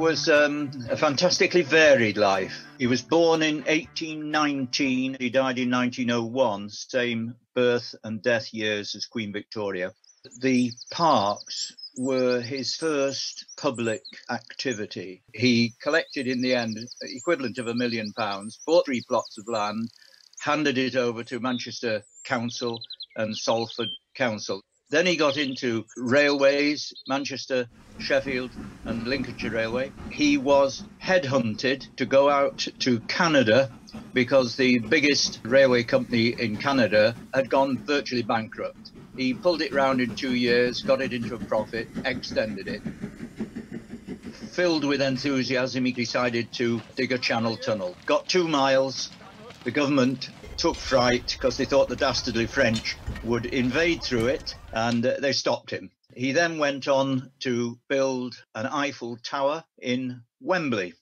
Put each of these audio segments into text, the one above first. was a fantastically varied life. He was born in 1819. He died in 1901, same birth and death years as Queen Victoria. The parks were his first public activity. He collected, in the end, the equivalent of £1 million, bought 3 plots of land, handed it over to Manchester Council and Salford Council. Then he got into railways, Manchester, Sheffield, and Lincolnshire Railway. He was headhunted to go out to Canada because the biggest railway company in Canada had gone virtually bankrupt. He pulled it round in 2 years, got it into a profit, extended it. Filled with enthusiasm, he decided to dig a Channel Tunnel. Got 2 miles. The government took fright because they thought the dastardly French would invade through it, and they stopped him. He then went on to build an Eiffel Tower in Wembley.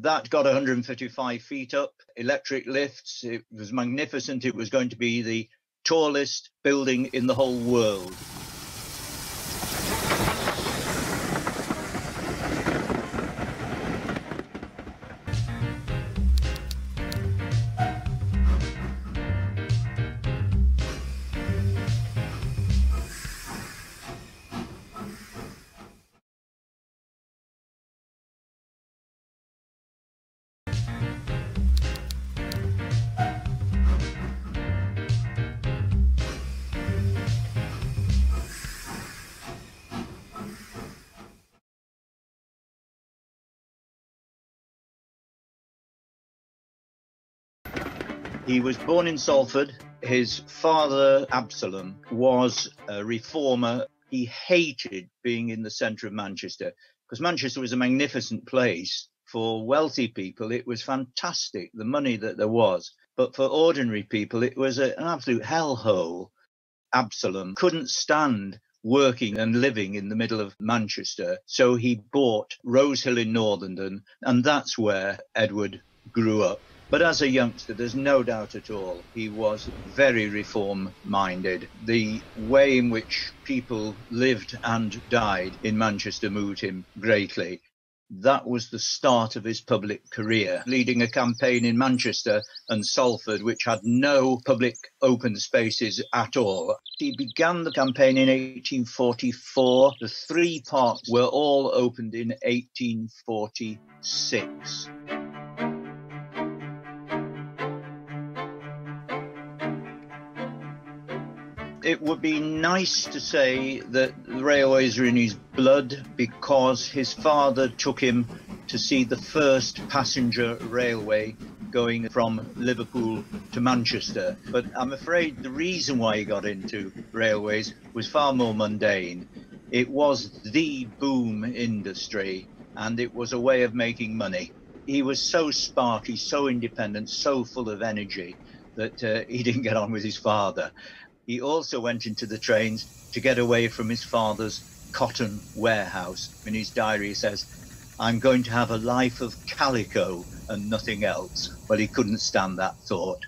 That got 155 feet up, electric lifts. It was magnificent. It was going to be the tallest building in the whole world. He was born in Salford. His father, Absalom, was a reformer. He hated being in the centre of Manchester because Manchester was a magnificent place. For wealthy people, it was fantastic, the money that there was. But for ordinary people, it was an absolute hellhole. Absalom couldn't stand working and living in the middle of Manchester, so he bought Rosehill in Northenden, and that's where Edward grew up. But as a youngster, there's no doubt at all, he was very reform-minded. The way in which people lived and died in Manchester moved him greatly. That was the start of his public career, leading a campaign in Manchester and Salford, which had no public open spaces at all. He began the campaign in 1844. The 3 parks were all opened in 1846. It would be nice to say that the railways are in his blood because his father took him to see the first passenger railway going from Liverpool to Manchester. But I'm afraid the reason why he got into railways was far more mundane. It was the boom industry, and it was a way of making money. He was so sparky, so independent, so full of energy that he didn't get on with his father. He also went into the trains to get away from his father's cotton warehouse. In his diary he says, "I'm going to have a life of calico and nothing else." Well, he couldn't stand that thought.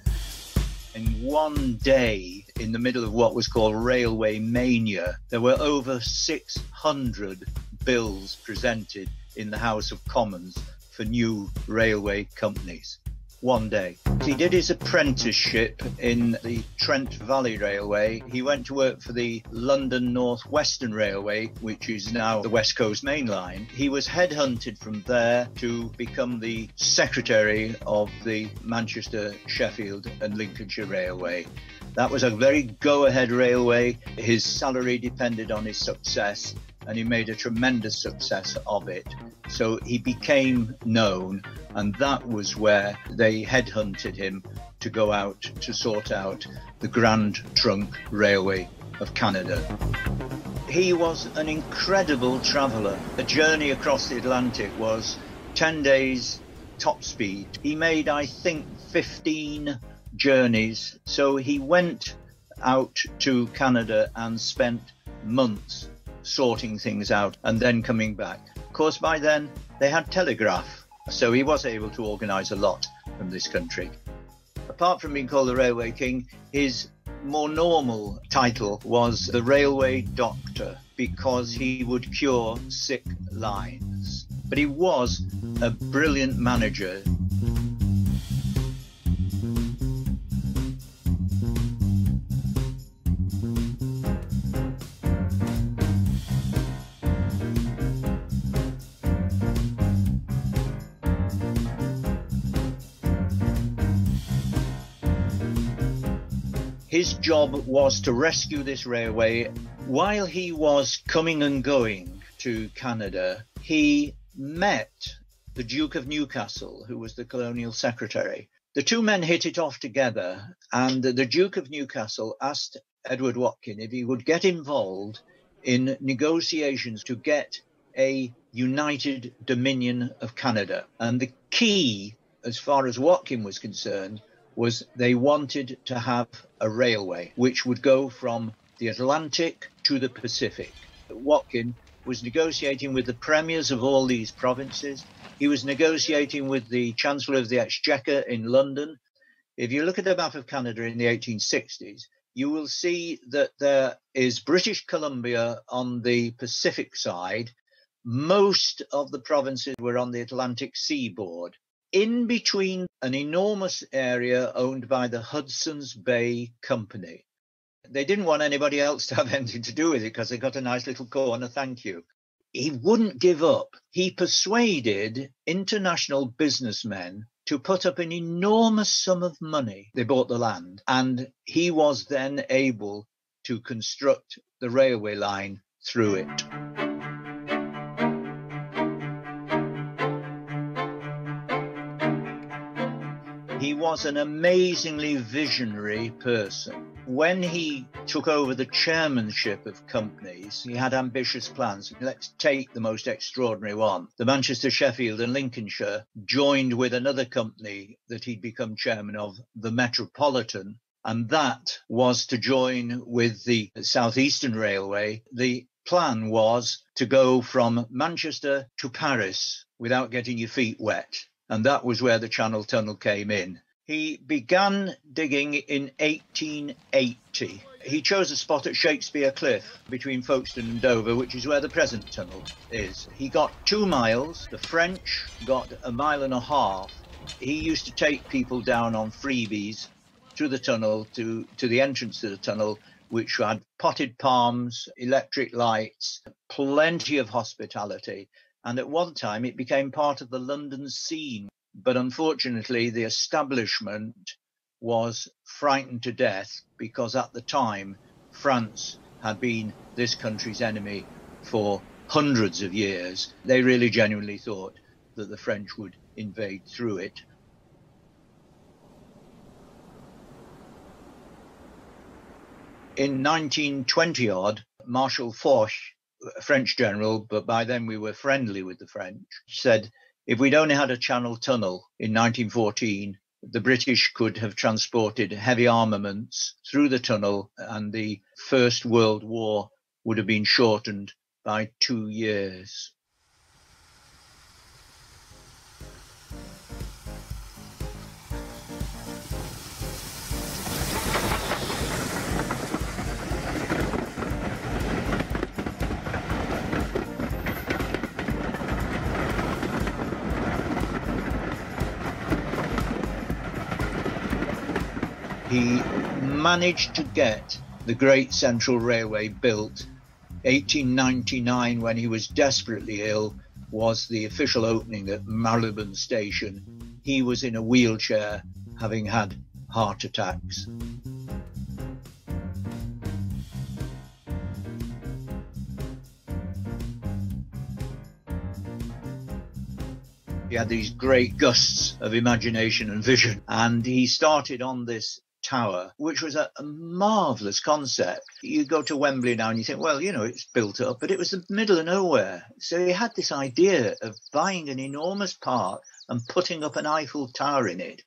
In one day, in the middle of what was called railway mania, there were over 600 bills presented in the House of Commons for new railway companies. One day. He did his apprenticeship in the Trent Valley Railway. He went to work for the London North Western Railway, which is now the West Coast Main Line. He was headhunted from there to become the secretary of the Manchester, Sheffield and Lincolnshire Railway. That was a very go-ahead railway. His salary depended on his success, and he made a tremendous success of it. So he became known, and that was where they headhunted him to go out to sort out the Grand Trunk Railway of Canada. He was an incredible traveller. A journey across the Atlantic was 10 days top speed. He made, I think, 15 journeys. So he went out to Canada and spent months sorting things out and then coming back. Of course, by then they had telegraph, so he was able to organise a lot from this country. Apart from being called the Railway King, his more normal title was the Railway Doctor because he would cure sick lines. but he was a brilliant manager. His job was to rescue this railway. While he was coming and going to Canada, he met the Duke of Newcastle, who was the colonial secretary. The two men hit it off together, and the Duke of Newcastle asked Edward Watkin if he would get involved in negotiations to get a united Dominion of Canada. And the key, as far as Watkin was concerned, was they wanted to have a railway which would go from the Atlantic to the Pacific. Watkin was negotiating with the premiers of all these provinces. He was negotiating with the Chancellor of the Exchequer in London. If you look at the map of Canada in the 1860s, you will see that there is British Columbia on the Pacific side. Most of the provinces were on the Atlantic seaboard. In between, an enormous area owned by the Hudson's Bay Company. They didn't want anybody else to have anything to do with it because they got a nice little corner, thank you. He wouldn't give up. He persuaded international businessmen to put up an enormous sum of money. They bought the land, and he was then able to construct the railway line through it. He was an amazingly visionary person. When he took over the chairmanship of companies, he had ambitious plans. Let's take the most extraordinary one. The Manchester, Sheffield, and Lincolnshire joined with another company that he'd become chairman of, the Metropolitan, and that was to join with the South Eastern Railway. The plan was to go from Manchester to Paris without getting your feet wet. And that was where the Channel Tunnel came in. He began digging in 1880. He chose a spot at Shakespeare Cliff between Folkestone and Dover, which is where the present tunnel is. He got 2 miles. The French got 1.5 miles. He used to take people down on freebies to the tunnel, to the entrance to the tunnel, which had potted palms, electric lights, plenty of hospitality. And at one time, it became part of the London scene. But unfortunately, the establishment was frightened to death because at the time, France had been this country's enemy for hundreds of years. They really genuinely thought that the French would invade through it. In 1920-odd, Marshal Foch, a French general, but by then we were friendly with the French, said if we'd only had a Channel Tunnel in 1914, the British could have transported heavy armaments through the tunnel and the First World War would have been shortened by 2 years. He managed to get the Great Central Railway built. 1899, when he was desperately ill, was the official opening at Marylebone Station. He was in a wheelchair, having had heart attacks. He had these great gusts of imagination and vision, and he started on this tower, which was a marvellous concept. You go to Wembley now and you think, well, you know, it's built up, but it was the middle of nowhere. So he had this idea of buying an enormous park and putting up an Eiffel Tower in it.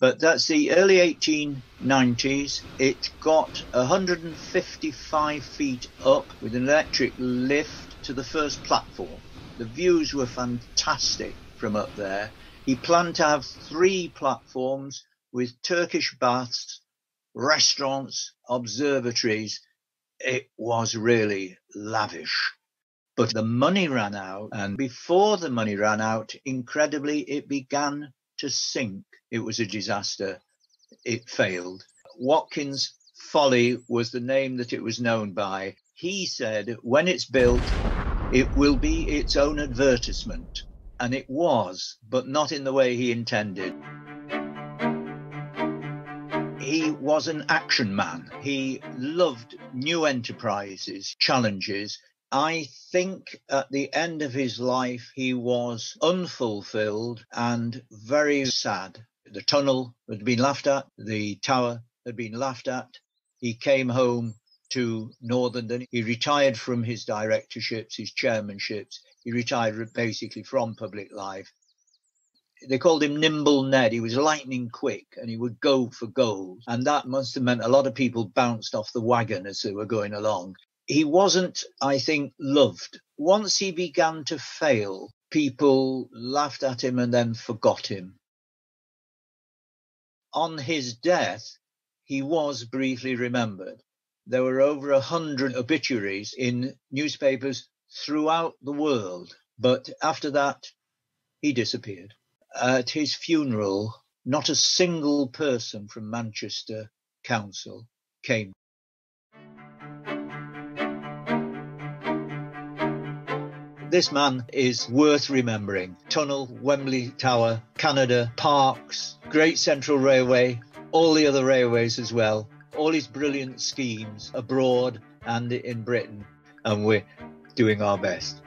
But that's the early 1890s. It got 155 feet up with an electric lift to the first platform. The views were fantastic from up there. He planned to have 3 platforms with Turkish baths, restaurants, observatories. It was really lavish. But the money ran out, and before the money ran out, incredibly, it began to sink. It was a disaster. It failed. Watkin's Folly was the name that it was known by. He said, when it's built, it will be its own advertisement. And it was, but not in the way he intended. He was an action man. He loved new enterprises, challenges. I think at the end of his life, he was unfulfilled and very sad. The tunnel had been laughed at. The tower had been laughed at. He came home to Northenden. He retired from his directorships, his chairmanships. He retired basically from public life. They called him Nimble Ned. He was lightning quick and he would go for gold. And that must have meant a lot of people bounced off the wagon as they were going along. He wasn't, I think, loved. Once he began to fail, people laughed at him and then forgot him. On his death, he was briefly remembered. There were over 100 obituaries in newspapers throughout the world. But after that, he disappeared. At his funeral, not a single person from Manchester Council came. This man is worth remembering. Tunnel, Wembley Tower, Canada, parks, Great Central Railway, all the other railways as well, all his brilliant schemes abroad and in Britain, and we're doing our best.